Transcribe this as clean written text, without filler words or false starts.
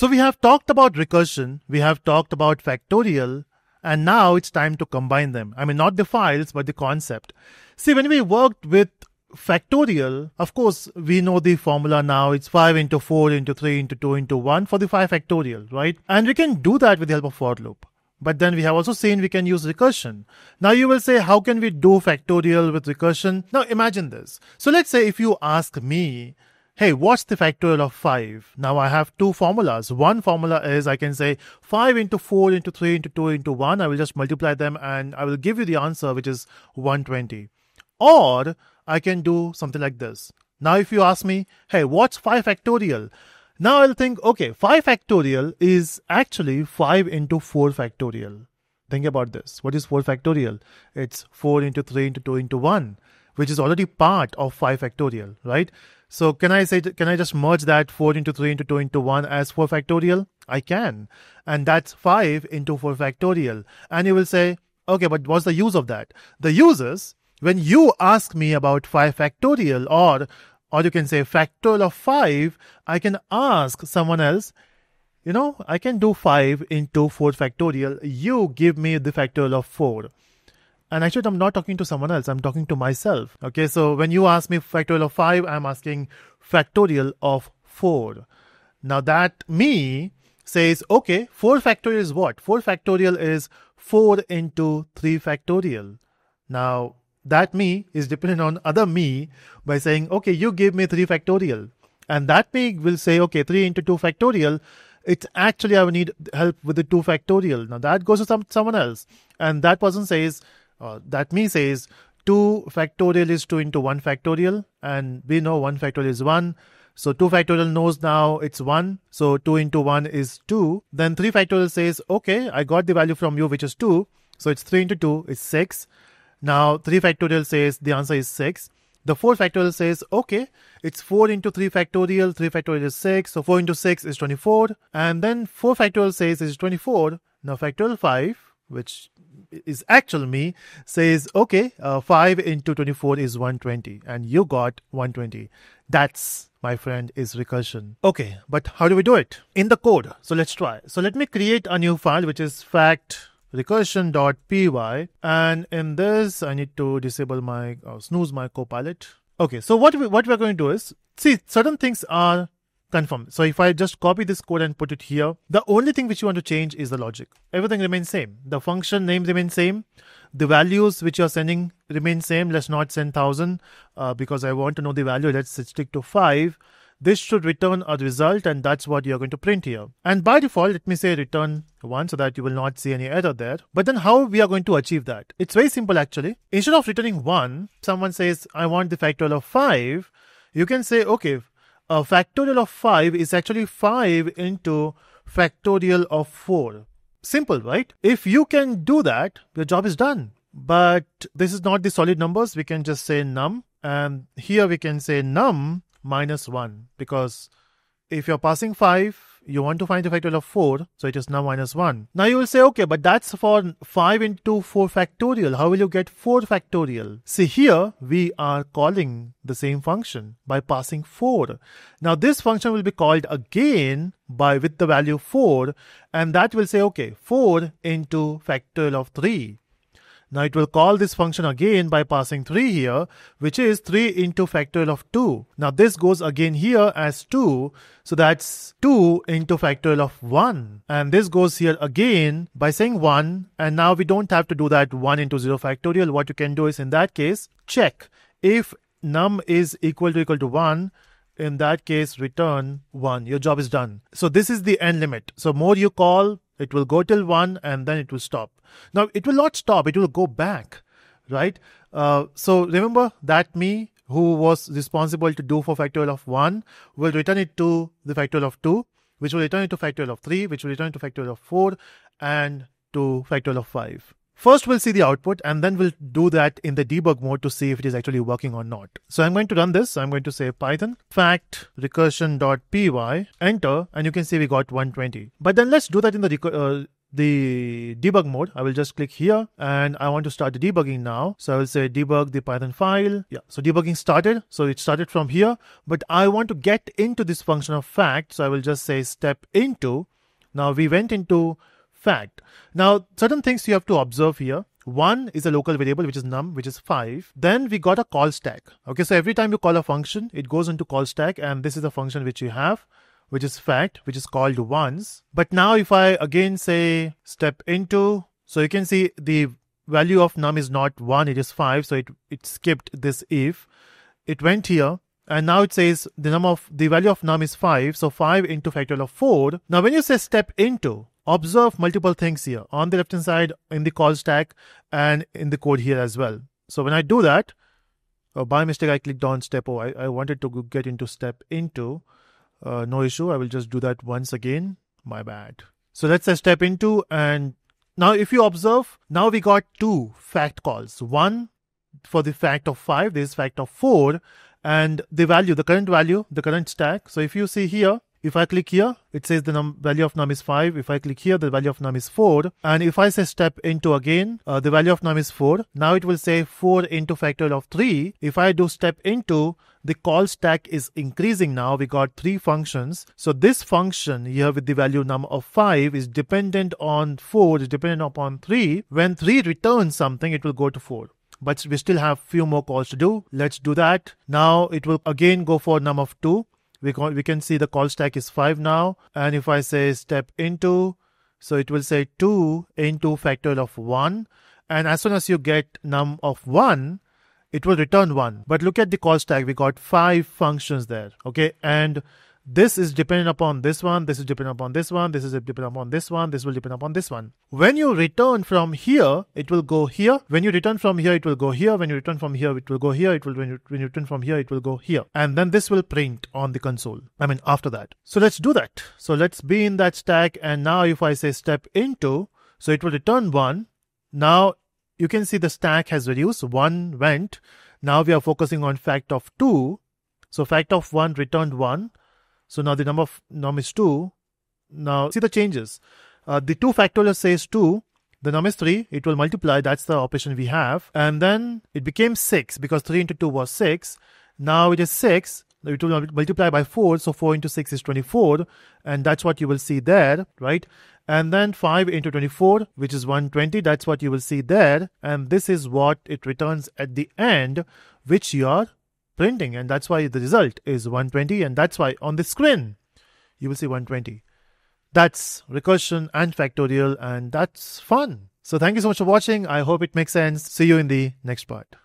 So we have talked about recursion, we have talked about factorial, and now it's time to combine them. I mean, not the files, but the concept. See, when we worked with factorial, of course, we know the formula now. It's 5 into 4 into 3 into 2 into 1 for the 5 factorial, right? And we can do that with the help of for loop. But then we have also seen we can use recursion. Now you will say, how can we do factorial with recursion? Now imagine this. So let's say if you ask me, hey, what's the factorial of 5? Now I have two formulas. One formula is I can say 5 into 4 into 3 into 2 into 1. I will just multiply them and I will give you the answer, which is 120. Or I can do something like this. Now if you ask me, hey, what's 5 factorial? Now I'll think, okay, 5 factorial is actually 5 into 4 factorial. Think about this. What is 4 factorial? It's 4 into 3 into 2 into 1, which is already part of 5 factorial, right? So can I just merge that 4 into 3 into 2 into 1 as 4 factorial? I can. And that's 5 into 4 factorial. And you will say, okay, but what's the use of that? The use is when you ask me about 5 factorial or you can say factorial of 5, I can ask someone else, you know, I can do 5 into 4 factorial. You give me the factorial of 4. And actually, I'm not talking to someone else. I'm talking to myself. Okay, so when you ask me factorial of 5, I'm asking factorial of 4. Now that me says, okay, 4 factorial is what? 4 factorial is 4 into 3 factorial. Now, that me is dependent on other me by saying, okay, you give me 3 factorial. And that me will say, okay, 3 into 2 factorial. It's actually, I will need help with the 2 factorial. Now that goes to someone else. And that person says, that me says, 2 factorial is 2 into 1 factorial. And we know 1 factorial is 1. So 2 factorial knows now it's 1. So 2 into 1 is 2. Then 3 factorial says, okay, I got the value from you, which is 2. So it's 3 into 2 is 6. Now 3 factorial says the answer is 6. The 4 factorial says, okay, it's 4 into 3 factorial. 3 factorial is 6. So 4 into 6 is 24. And then 4 factorial says it's 24. Now factorial 5, which is actual me, says, okay, 5 into 24 is 120. And you got 120. That's, my friend, is recursion. Okay, but how do we do it? In the code. So let's try. So let me create a new file, which is fact recursion.py, and in this I need to disable my snooze my copilot. Okay, so what we're going to do is, see, certain things are confirmed. So if I just copy this code and put it here, the only thing which you want to change is the logic. Everything remains same. The function name remains same. The values which you're sending remain same. Let's not send 1000 because I want to know the value. Let's stick to 5. This should return a result, and that's what you're going to print here. And by default, let me say return 1 so that you will not see any error there. But then how we are going to achieve that? It's very simple actually. Instead of returning 1, someone says, I want the factorial of 5. You can say, okay, a factorial of 5 is actually 5 into factorial of 4. Simple, right? If you can do that, your job is done. But this is not the solid numbers. We can just say num. And here we can say num -1, because if you're passing 5, you want to find the factorial of 4, so it is num -1. Now you will say, okay, but that's for 5 into 4 factorial. How will you get 4 factorial? See, here we are calling the same function by passing 4. Now this function will be called again with the value 4, and that will say, okay, 4 into factorial of 3. Now it will call this function again by passing 3 here, which is 3 into factorial of 2. Now this goes again here as 2. So that's 2 into factorial of 1. And this goes here again by saying 1. And now we don't have to do that 1 into 0 factorial. What you can do is, in that case, check if num is equal to 1. In that case, return 1. Your job is done. So this is the end limit. So more you call, it will go till 1 and then it will stop. Now, it will not stop. It will go back, right? So remember that me who was responsible to do for factorial of 1 will return it to the factorial of 2, which will return it to factorial of 3, which will return it to factorial of 4 and to factorial of 5. First, we'll see the output and then we'll do that in the debug mode to see if it is actually working or not. So I'm going to run this. So I'm going to say Python fact recursion.py, enter, and you can see we got 120. But then let's do that in the the debug mode. I will just click here and I want to start the debugging now. So I will say debug the Python file. Yeah, so debugging started. So it started from here, but I want to get into this function of fact. So I will just say step into. Now we went into fact. Now certain things you have to observe here. One is a local variable, which is num, which is 5. Then we got a call stack. Okay, so every time you call a function, it goes into call stack, and this is a function which you have, which is fact, which is called once. But now if I again say step into, so you can see the value of num is not 1, it is 5. So it skipped this if. It went here. And now it says the value of num is 5. So 5 into factorial of 4. Now when you say step into, observe multiple things here on the left hand side in the call stack and in the code here as well. So when I do that, oh, by mistake I clicked on step O. I wanted to get into step into. No issue. I will just do that once again. My bad. So let's say step into, and now if you observe, now we got 2 fact calls. One for the fact of 5, this is fact of 4, and the value, the current value, the current stack. So if you see here, if I click here, it says the value of num is 5. If I click here, the value of num is 4. And if I say step into again, the value of num is 4. Now it will say 4 into factorial of 3. If I do step into, the call stack is increasing now. We got 3 functions. So this function here with the value num of 5 is dependent on 4, is dependent upon 3. When 3 returns something, it will go to 4. But we still have few more calls to do. Let's do that. Now it will again go for num of 2. We can see the call stack is 5 now, and if I say step into, so it will say 2 into factorial of 1, and as soon as you get num of 1, it will return 1. But look at the call stack, we got 5 functions there, okay, and this is dependent upon this one, this is dependent upon this one, this is dependent upon this one, this will depend upon this one. When you return from here, it will go here. When you return from here, it will go here. When you return from here, it will go here. When you return from here, it will go here. And then this will print on the console. I mean, after that. So let's do that. So let's be in that stack. And now if I say step into, so it will return 1. Now you can see the stack has reduced. 1 went. Now we are focusing on fact of 2. So fact of 1 returned 1. So now the number of num is 2. Now see the changes. The 2 factorial says 2. The num is 3. It will multiply. That's the operation we have. And then it became 6 because 3 into 2 was 6. Now it is 6. It will multiply by 4. So 4 into 6 is 24. And that's what you will see there, right? And then 5 into 24, which is 120. That's what you will see there. And this is what it returns at the end, which you are printing, and that's why the result is 120, and that's why on the screen you will see 120. That's recursion and factorial, and that's fun. So thank you so much for watching. I hope it makes sense. See you in the next part.